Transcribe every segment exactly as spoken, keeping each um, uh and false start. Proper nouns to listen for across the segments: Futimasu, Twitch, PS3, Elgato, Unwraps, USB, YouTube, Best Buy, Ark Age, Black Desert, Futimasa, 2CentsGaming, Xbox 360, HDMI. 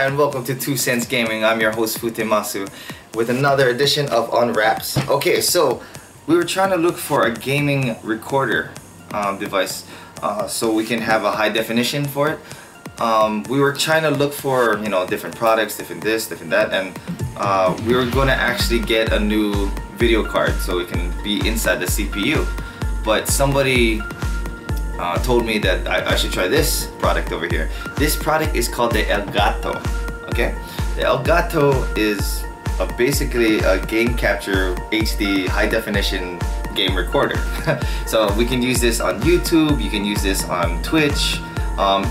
Hi and welcome to two cents gaming. I'm your host Futimasu with another edition of Unwraps. Okay, so we were trying to look for a gaming recorder um, device uh, so we can have a high definition for it. Um, we were trying to look for, you know, different products, different this, different that, and uh, we were going to actually get a new video card so it can be inside the C P U. But somebody Uh, told me that I, I should try this product over here. This product is called the Elgato. Okay, the Elgato is a, basically a game capture H D high definition game recorder. So we can use this on YouTube, you can use this on Twitch. Um,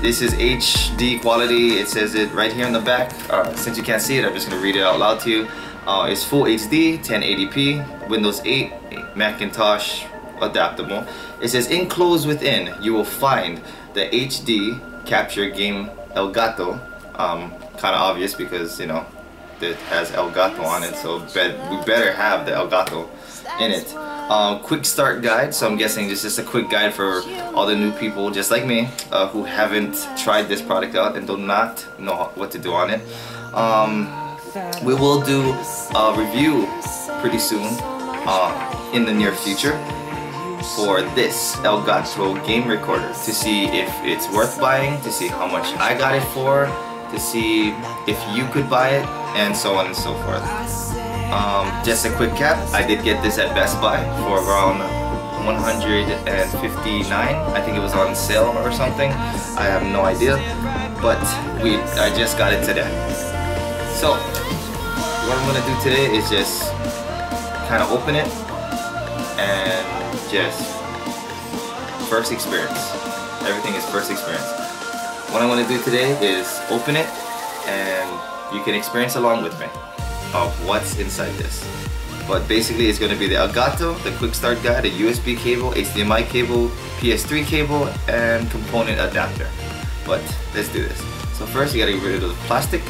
this is H D quality, it says it right here on the back. Uh, since you can't see it, I'm just gonna read it out loud to you. Uh, it's full H D, ten eighty p, Windows eight, Macintosh, adaptable. It says enclosed within you will find the H D capture game Elgato. Um, kind of obvious because, you know, it has Elgato on it, so be we better have the Elgato in it. Um, quick start guide, so I'm guessing this is a quick guide for all the new people just like me uh, who haven't tried this product out and do not know what to do on it. Um, we will do a review pretty soon uh, in the near future for this Elgato game recorder to see if it's worth buying, to see how much I got it for, to see if you could buy it, and so on and so forth. Um, just a quick cap, I did get this at Best Buy for around one hundred fifty-nine dollars. I think it was on sale or something, I have no idea, but we I just got it today. So what I'm gonna do today is just kind of open it and just first experience. Everything is first experience. What I want to do today is open it and you can experience along with me of what's inside this. But basically it's going to be the Elgato, the quick start guide, a U S B cable, H D M I cable, P S three cable, and component adapter. But let's do this. So first you got to get rid of the plastic.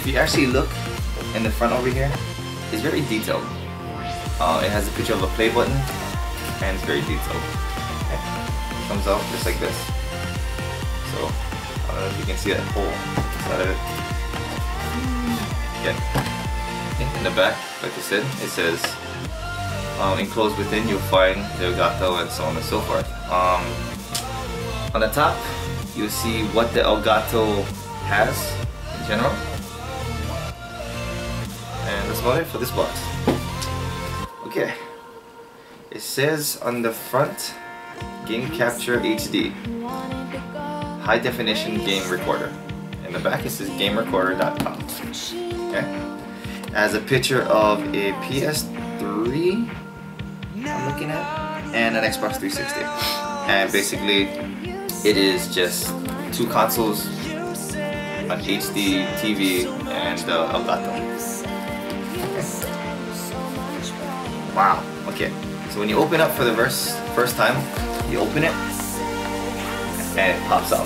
If you actually look in the front over here, it's very detailed. Uh, it has a picture of a play button and it's very detailed. Okay. It comes out just like this. So, I don't know if you can see that hole inside of it. Yeah. Okay. In the back, like I said, it says um, enclosed within you'll find the Elgato and so on and so forth. Um, on the top, you'll see what the Elgato has in general. And that's about it for this box. Okay. It says on the front, Game Capture H D, High Definition Game Recorder. In the back it says game recorder dot com. Okay. It has a picture of a P S three I'm looking at and an Xbox three sixty. And basically it is just two consoles, an H D T V, and the Elgato. Wow, okay. So when you open up for the verse, first time, you open it and it pops out.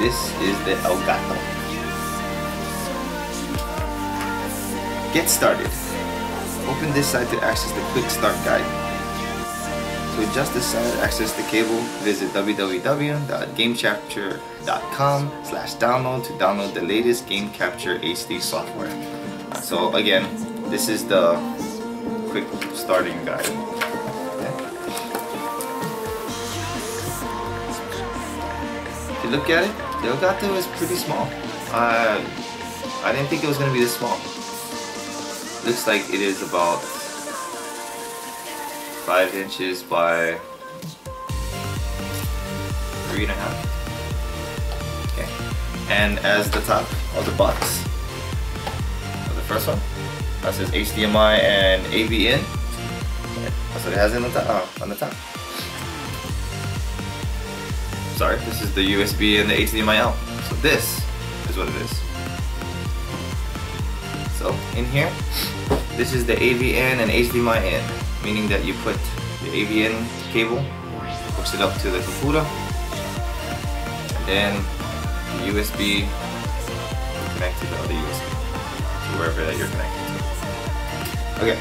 This is the Elgato. Get started. Open this side to access the quick start guide. To adjust this side, access the cable, visit w w w dot game capture dot com slash download to download the latest Game Capture H D software. So again, this is the quick starting guide. Okay. If you look at it, the Elgato is pretty small. Uh, I didn't think it was going to be this small. Looks like it is about five inches by three and a half. Okay. And as the top of the box of the first one, that says H D M I and A V in. That's what it has in the top, uh, on the top. Sorry, this is the U S B and the H D M I out. So this is what it is. So in here, this is the A V in and H D M I in, meaning that you put the A V in cable, hooks it up to the computer, and then the U S B will connect to the other U S B. wherever that you're connected to. Okay.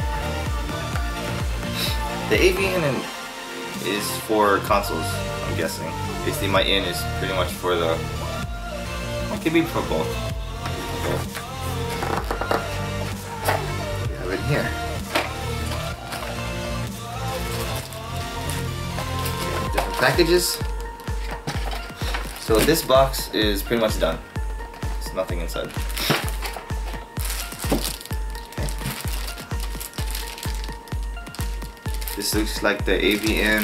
The A V N is for consoles, I'm guessing. Basically, my in is pretty much for the. It could be for both. We have it here. Different packages. So this box is pretty much done. There's nothing inside. Okay. This looks like the A V N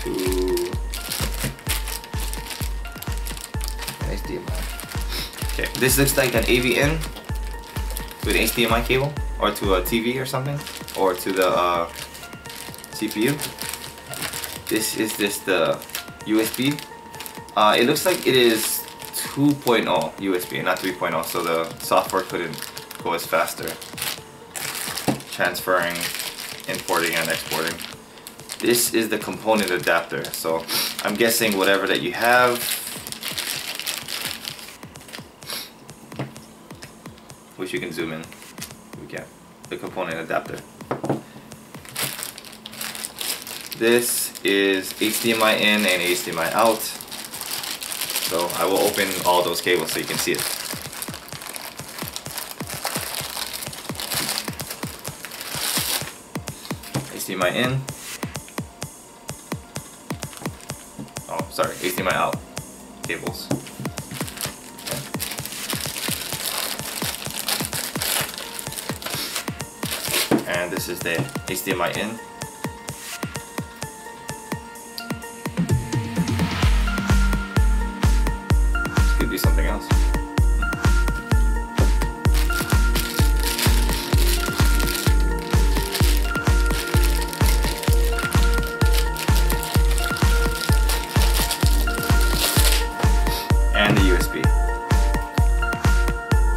to nice H D M I. Okay, this looks like an A V N to an H D M I cable, or to a T V or something, or to the uh, C P U. This is just the U S B. Uh, it looks like it is two point oh U S B, not three point oh, so the software couldn't go as faster transferring, importing, and exporting. This is the component adapter, so I'm guessing whatever that you have, which you can zoom in, we can, the component adapter. This is H D M I in and H D M I out. So I will open all those cables so you can see it. H D M I in. Oh, sorry, H D M I out cables. Okay. And this is the H D M I in. Do something else. And the U S B.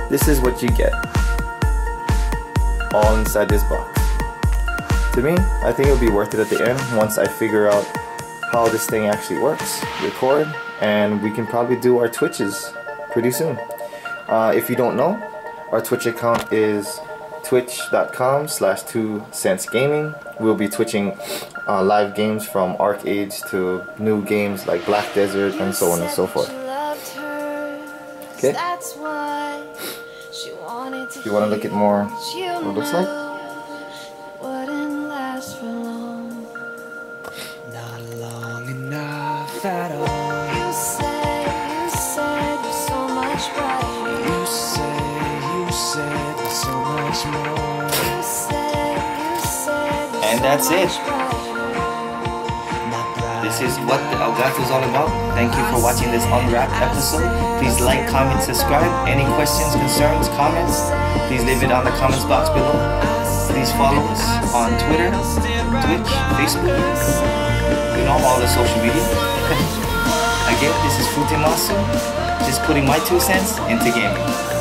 This is what you get all inside this box. To me, I think it'll be worth it at the end once I figure out how this thing actually works, record, and we can probably do our Twitches pretty soon. Uh, if you don't know, our Twitch account is twitch dot com slash two cents gaming. We'll be twitching uh, live games from Ark Age to new games like Black Desert and so on and so forth. Okay. If you want to look at more what it looks like. And that's it. This is what the Elgato is all about. Thank you for watching this Unwrapped episode. Please like, comment, subscribe. Any questions, concerns, comments, please leave it on the comments box below. Please follow us on Twitter, Twitch, Facebook, you know, all the social media. Again, this is Futimasa, just putting my two cents into gaming.